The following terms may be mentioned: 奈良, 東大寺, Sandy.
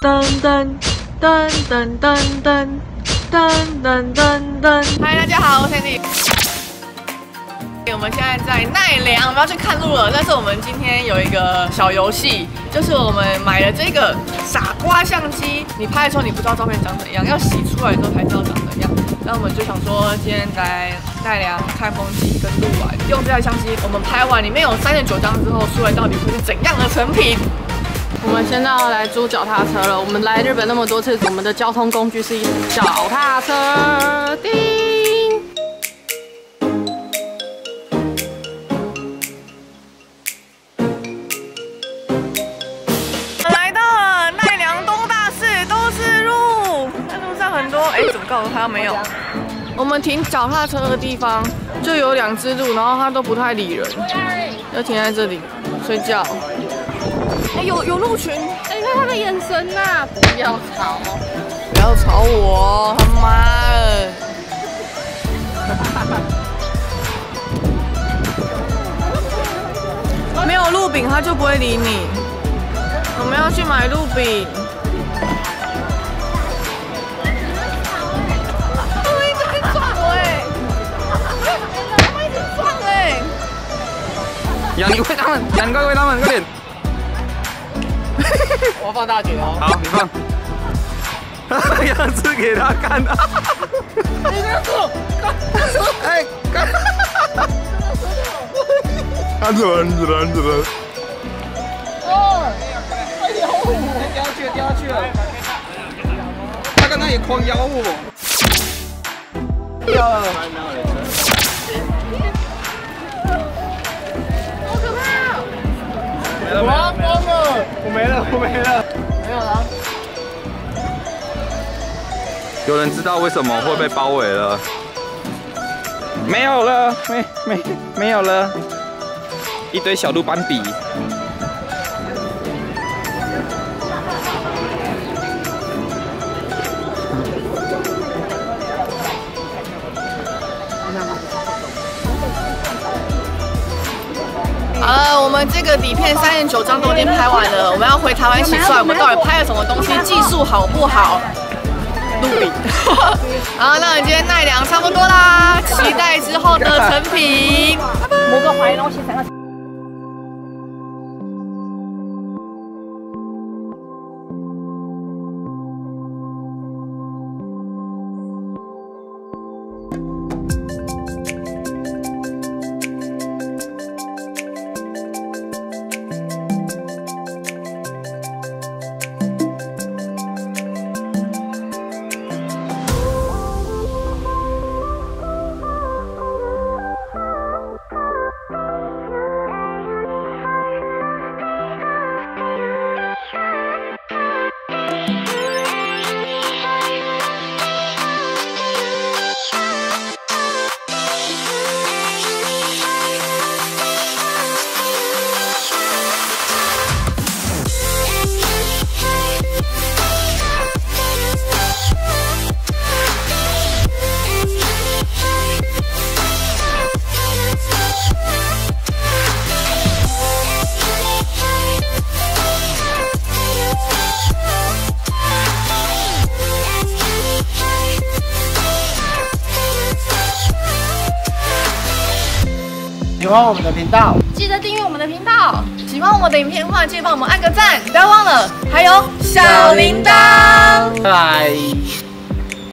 噔噔噔噔噔噔噔噔噔噔。嗨，大家好，我是 Sandy。我们现在在奈良，我们要去看路了。但是我们今天有一个小游戏，就是我们买了这个傻瓜相机，你拍的时候你不知道照片长怎样，要洗出来之后才知道长怎样。那我们就想说，今天来奈良看风景跟路玩，用这台相机，我们拍完里面有39张之后，出来到底会是怎样的成品？ 我们现在要来租脚踏车了。我们来日本那么多次，我们的交通工具是一脚踏车。叮！来到了奈良东大寺都是路，那路上很多怎么告诉他没有？我们停脚踏车的地方就有2只鹿，然后它都不太理人，就停在这里睡觉。 有鹿群，看他的眼神呐、啊！不要吵，不要吵我，他妈的！没有鹿饼，他就不会理你。我们要去买鹿饼。他们一直在撞我他们一直撞养你喂他们，养哥喂他们，快点！ 我要放大卷哦！好，你放。要吃给他看的。你这手，哎，看。看什么？看什么？哦，快咬我！叼去了，叼去了。他刚才也狂咬我。哟。好可怕！我要疯了！ 我没了，没有了。有人知道为什么会被包围了？没有了，没有了，一堆小鹿斑比。我们这个底片39张都已经拍完了，我们要回台湾洗出来。我们到底拍了什么东西？技术好不好？录影。好，那我们今天奈良差不多啦，期待之后的成品。摸个怀，然后先闪个。喜欢我们的频道，记得订阅我们的频道。喜欢我们的影片的话，记得帮我们按个赞，不要忘了。还有小铃铛，拜拜。